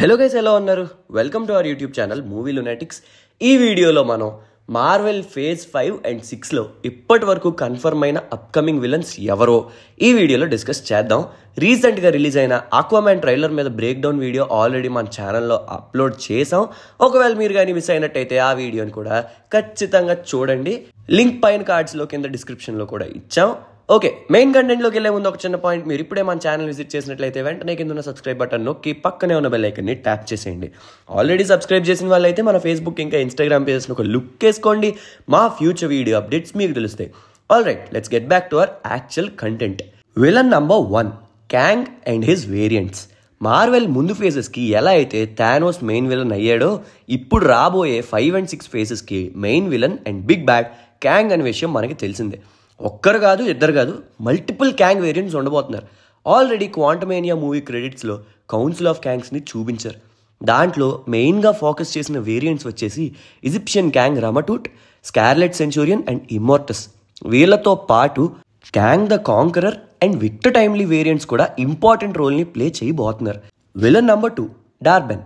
Hello guys, ఎలా ఉన్నారు? Welcome to our YouTube channel movie lunatics. ఈ వీడియోలో మనం మార్వెల్ ఫేజ్ 5 and 6లో ఇప్పటి వరకు కన్ఫర్మ్ అయిన అప్కమింగ్ విలన్స్ ఎవరో ఈ వీడియోలో డిస్కస్ చేద్దాం. రీసెంట్గా రిలీజ్ అయిన ఆక్వామ్యాన్ ట్రైలర్ మీద బ్రేక్ డౌన్ వీడియో ఆల్రెడీ మన ఛానల్లో అప్లోడ్ చేసాం. ఒకవేళ మీరు కానీ మిస్ అయినట్టయితే ఆ వీడియోని కూడా ఖచ్చితంగా చూడండి. లింక్ పైన కార్డ్స్లో కింద డిస్క్రిప్షన్లో కూడా ఇచ్చాం. ఓకే, మెయిన్ కంటెంట్లోకి వెళ్ళే ముందు ఒక చిన్న పాయింట్. మీరు ఇప్పుడే మన ఛానల్ విజిట్ చేసినట్లయితే వెంటనే కింద ఉన్న సబ్స్క్రైబ్ బటన్ నొక్కి పక్కనే ఉన్న బెల్ ఐకన్ని ట్యాప్ చేసేయండి. ఆల్రెడీ సబ్స్క్రైబ్ చేసిన వాళ్ళైతే మన ఫేస్బుక్ ఇంకా ఇన్స్టాగ్రామ్ పేజెస్ని ఒక లుక్ వేసుకోండి. మా ఫ్యూచర్ వీడియో అప్డేట్స్ మీకు తెలుస్తాయి. All right, let's get back to our actual content. Villain number 1 Kang and his variants. Marvel ముందు ఫేజెస్కి ఎలా అయితే థానోస్ మెయిన్ విలన్ అయ్యాడో, ఇప్పుడు రాబోయే 5 and 6 ఫేజెస్కి main villain and big bad Kang అనే విషయం మనకి తెలిసిందే. ఒక్కరు కాదు, ఇద్దరు కాదు, మల్టిపుల్ క్యాంగ్ వేరియంట్స్ ఉండబోతున్నారు. ఆల్రెడీ క్వాంటమేనియా మూవీ క్రెడిట్స్లో కౌన్సిల్ ఆఫ్ క్యాంగ్స్ని చూపించారు. దాంట్లో మెయిన్గా ఫోకస్ చేసిన వేరియంట్స్ వచ్చేసి Egyptian Kang రమథుట్, Scarlet Centurion and Immortus. వీళ్ళతో పాటు Kang the Conqueror and Victor Timely variants కూడా ఇంపార్టెంట్ రోల్ని ప్లే చేయబోతున్నారు. Villain number 2 డార్బెన్.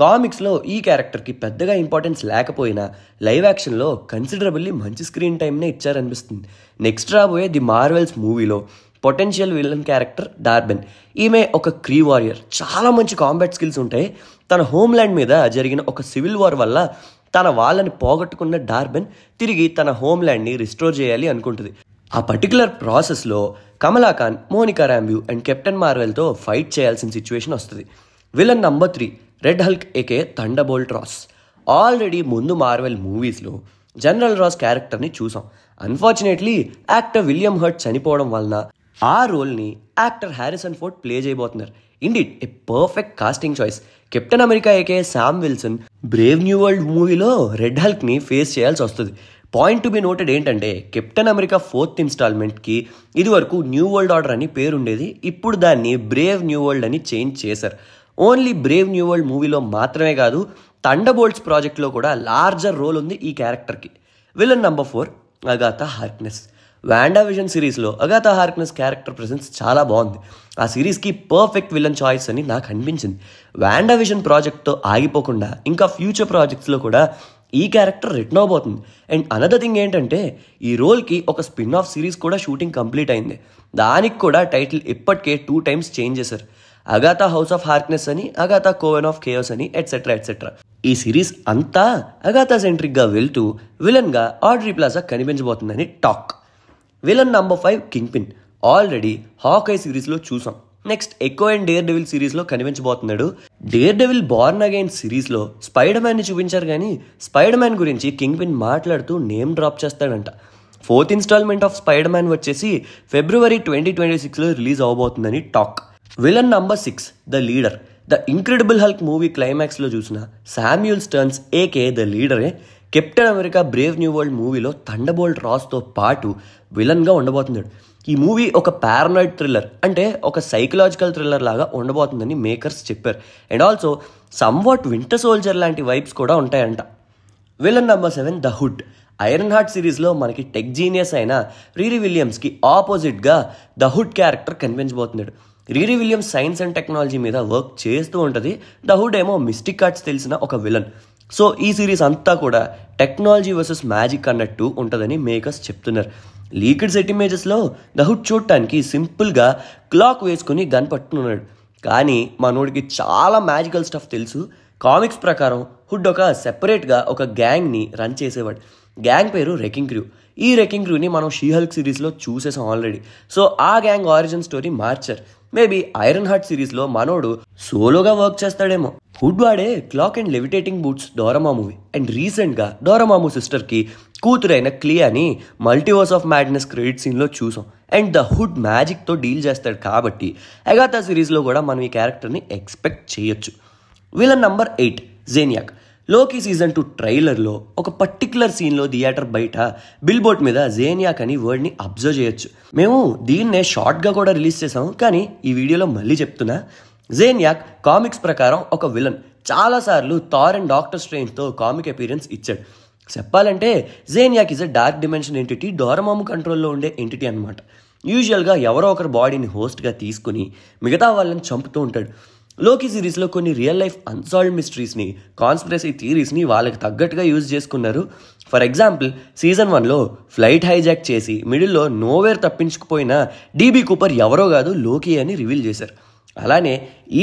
కామిక్స్లో ఈ క్యారెక్టర్కి పెద్దగా ఇంపార్టెన్స్ లేకపోయినా లైవ్ యాక్షన్లో కన్సిడరబుల్లీ మంచి స్క్రీన్ టైమ్నే ఇచ్చారనిపిస్తుంది. నెక్స్ట్ రాబోయే ది మార్వెల్స్ మూవీలో పొటెన్షియల్ విలన్ క్యారెక్టర్ డార్బెన్. ఈమె ఒక క్రీ వారియర్, చాలా మంచి కాంబాట్ స్కిల్స్ ఉంటాయి. తన హోమ్ల్యాండ్ మీద జరిగిన ఒక సివిల్ వార్ వల్ల తన వాళ్ళని పోగొట్టుకున్న డార్బెన్ తిరిగి తన హోమ్ల్యాండ్ని రిస్టోర్ చేయాలి అనుకుంటుంది. ఆ పర్టికులర్ ప్రాసెస్లో Kamala Khan, Monica Rambeau and Captain మార్వెల్తో ఫైట్ చేయాల్సిన సిచ్యువేషన్ వస్తుంది. Villain number 3 red Hulk AKA Thunderbolt Ross. Already ముందు మార్వెల్ మూవీస్లో జనరల్ రాస్ క్యారెక్టర్ని చూసాం. అన్ఫార్చునేట్లీ యాక్టర్ విలియం హర్ట్ చనిపోవడం వలన ఆ రోల్ని యాక్టర్ హ్యారిసన్ ఫోర్డ్ ప్లే చేయబోతున్నారు. Indeed a perfect casting choice. Captain America AKA Sam Wilson Brave new world మూవీలో red హల్క్ని ఫేస్ చేయాల్సి వస్తుంది. పాయింట్ టు బి నోటెడ్ ఏంటంటే, కెప్టెన్ అమెరికా 4th ఇన్స్టాల్మెంట్కి ఇదివరకు న్యూ వరల్డ్ ఆర్డర్ అని పేరుండేది. ఇప్పుడు దాన్ని బ్రేవ్ న్యూ వరల్డ్ అని చేంజ్ చేశారు. ఓన్లీ బ్రేవ్ న్యూ వరల్డ్ మూవీలో మాత్రమే కాదు, థండర్బోల్ట్స్ ప్రాజెక్ట్లో కూడా లార్జర్ రోల్ ఉంది ఈ క్యారెక్టర్కి. Villain number 4 Agatha Harkness. Wanda vision సిరీస్లో అగాథా హార్క్నెస్ క్యారెక్టర్ ప్రెసెన్స్ చాలా బాగుంది. ఆ సిరీస్కి పర్ఫెక్ట్ విలన్ చాయిస్ అని నాకు అనిపించింది. వాండా విజన్ ప్రాజెక్ట్తో ఆగిపోకుండా ఇంకా ఫ్యూచర్ ప్రాజెక్ట్స్లో కూడా ఈ క్యారెక్టర్ రిటర్న్ అవబోతుంది. అండ్ అనదర్ థింగ్ ఏంటంటే, ఈ రోల్కి ఒక స్పిన్ ఆఫ్ సిరీస్ కూడా షూటింగ్ కంప్లీట్ అయింది. దానికి కూడా టైటిల్ ఇప్పటికే 2 times చేంజ్ చేశారు. అగాథా హౌస్ ఆఫ్ హార్క్నెస్ అని, అగాథా కోవెన్ ఆఫ్ కేయోస్ అని, ఎట్సెట్రా ఎట్సెట్రా. ఈ సిరీస్ అంతా అగాథా సెంట్రిక్గా వెళ్తూ విలన్గా ఆడ్రీ ప్లాజా కనిపించబోతుందని talk. Villain number 5 Kingpin. Already Hawkeye సిరీస్లో చూసాం. Next Echo and Daredevil సిరీస్లో కనిపించబోతున్నాడు. డేర్ డెవిల్ బార్న్ అగైన్ సిరీస్లో స్పైడర్ మ్యాన్ని చూపించారు, కానీ స్పైడర్ మ్యాన్ గురించి కింగ్ పిన్ మాట్లాడుతూ నేమ్ డ్రాప్ చేస్తాడంట. 4th installment of spider man వచ్చేసి February 2026లో రిలీజ్ అవబోతుందని talk. Villain number 6 the leader. The incredible Hulk movie క్లైమాక్స్లో చూసిన శామ్యూల్ స్టర్న్స్ ఏకే ద లీడరే Captain America Brave new world మూవీలో థండర్బోల్ట్ రాస్తో పాటు విలన్గా ఉండబోతున్నాడు. ఈ మూవీ ఒక పారానాయిడ్ థ్రిల్లర్, అంటే ఒక సైకలాజికల్ థ్రిల్లర్ లాగా ఉండబోతుందని మేకర్స్ చెప్పారు. And also somewhat winter soldier లాంటి వైబ్స్ కూడా ఉంటాయంట. Villain number 7 the Hood. Iron heart సిరీస్లో మనకి టెక్ జీనియస్ అయిన రీరీ విలియమ్స్కి ఆపోజిట్గా ద హుడ్ క్యారెక్టర్ కనిపించబోతున్నాడు. Riri Williams science and technology మీద వర్క్ చేస్తూ ఉంటుంది. ద హుడ్ ఏమో మిస్టిక్ ఆర్ట్స్ తెలిసిన ఒక విలన్. సో ఈ సిరీస్ అంతా కూడా టెక్నాలజీ వర్సెస్ మ్యాజిక్ అన్నట్టు ఉంటుందని మేకర్స్ చెప్తున్నారు. లీక్డ్ సెట్ ఇమేజెస్లో ద హుడ్ చూడటానికి సింపుల్గా క్లాక్ వేసుకుని గన్ పట్టుకున్నాడు, కానీ మనోడికి చాలా మ్యాజికల్ స్టఫ్ తెలుసు. కామిక్స్ ప్రకారం హుడ్ ఒక సెపరేట్గా ఒక గ్యాంగ్ని రన్ చేసేవాడు. గ్యాంగ్ పేరు రెకింగ్ క్రూ. ఈ రెకింగ్ క్రూని మనం షీహల్క్ సిరీస్లో చూసేసాం ఆల్రెడీ. సో ఆ గ్యాంగ్ ఆరిజిన్ స్టోరీ మార్చారు. మేబీ ఐరన్ హార్ట్ సిరీస్లో మనోడు సోలోగా వర్క్ చేస్తాడేమో. హుడ్ వాడే cloak and levitating boots Dormammu. And రీసెంట్గా డోరమాము సిస్టర్కి కూతురైన క్లీ అని మల్టీవర్స్ ఆఫ్ మ్యాడ్నెస్ క్రెడిట్ సీన్లో చూసాం. అండ్ ద హుడ్ మ్యాజిక్తో డీల్ చేస్తాడు కాబట్టి అగాథా సిరీస్లో కూడా మనం ఈ క్యారెక్టర్ని ఎక్స్పెక్ట్ చేయొచ్చు. Villain number 8 Jeniac. Loki season 2 ట్రైలర్లో ఒక పర్టికులర్ సీన్లో థియేటర్ బయట బిల్ బోర్డ్ మీద జేనియాక్ అని వర్డ్ని అబ్జర్వ్ చేయొచ్చు. మేము దీన్నే షార్ట్గా కూడా రిలీజ్ చేసాము, కానీ ఈ వీడియోలో మళ్ళీ చెప్తున్నా. జేనియాక్ కామిక్స్ ప్రకారం ఒక విలన్. చాలాసార్లు థార్ అండ్ డాక్టర్ స్ట్రేంజ్తో కామిక్ అపీరెన్స్ ఇచ్చాడు. చెప్పాలంటే జేనియాక్ is a dark dimension entity, Dormammu కంట్రోల్లో ఉండే ఎంటిటీ అనమాట. యూజువల్గా ఎవరో ఒకరు బాడీని హోస్ట్గా తీసుకుని మిగతా వాళ్ళని చంపుతూ ఉంటాడు. లోకి సిరీస్లో కొన్ని రియల్ లైఫ్ అన్సాల్వ్డ్ మిస్టరీస్ని, కాన్స్పిరసీ థియరీస్ని వాళ్ళకి తగ్గట్టుగా యూజ్ చేసుకున్నారు. ఫర్ ఎగ్జాంపుల్, సీజన్ 1లో ఫ్లైట్ హైజాక్ చేసి మిడిల్లో నోవేర్ తప్పించుకుపోయిన డీబీ కూపర్ ఎవరో కాదు లోకి అని రివీల్ చేశారు. అలానే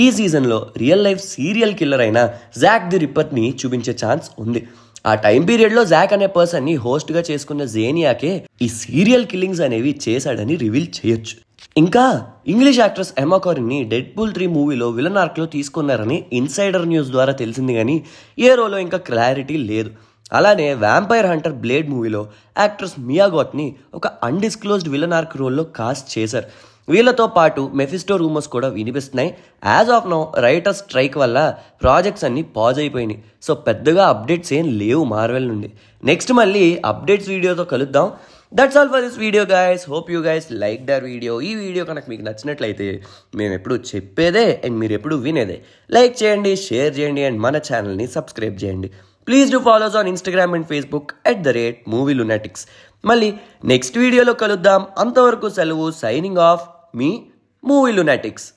ఈ సీజన్లో రియల్ లైఫ్ సీరియల్ కిల్లర్ అయిన జాక్ ది రిప్పర్ని చూపించే ఛాన్స్ ఉంది. ఆ టైం పీరియడ్లో జాక్ అనే పర్సన్ని హోస్ట్గా చేసుకున్న జేనియాకే ఈ సీరియల్ కిల్లింగ్స్ అనేవి చేశాడని రివీల్ చేయొచ్చు. ఇంకా ఇంగ్లీష్ యాక్ట్రెస్ ఎమా కారిన్ని డెడ్పూల్ 3 మూవీలో విలన్ ఆర్క్లో తీసుకున్నారని ఇన్సైడర్ న్యూస్ ద్వారా తెలిసింది, కానీ ఏ రోలో ఇంకా క్లారిటీ లేదు. అలానే వ్యాంపైర్ హంటర్ బ్లేడ్ మూవీలో యాక్ట్రెస్ మియాగోట్ని ఒక అన్డిస్క్లోజ్డ్ విలన్ ఆర్క్ రోల్లో కాస్ట్ చేశారు. వీళ్ళతో పాటు మెఫిస్టో రూమర్స్ కూడా వినిపిస్తున్నాయి. As of now writer strike వల్ల ప్రాజెక్ట్స్ అన్నీ పాజ్ అయిపోయినాయి. సో పెద్దగా అప్డేట్స్ ఏం లేవు మార్వెల్ నుండి. నెక్స్ట్ మళ్ళీ అప్డేట్స్ వీడియోతో కలుద్దాం. That's all for this video guys. Hope you guys like the video. ఈ వీడియో కనుక మీకు నచ్చినట్లయితే, మేము ఎప్పుడు చెప్పేదే అండ్ మీరు ఎప్పుడు వినేదే, లైక్ చేయండి, షేర్ చేయండి అండ్ మన ఛానల్ని సబ్స్క్రైబ్ చేయండి. Please do follows on Instagram and Facebook @ movie lunatics. మళ్ళీ నెక్స్ట్ వీడియోలో కలుద్దాం. అంతవరకు సెలవు. సైనింగ్ ఆఫ్ మీ మూవీ లునాటిక్స్.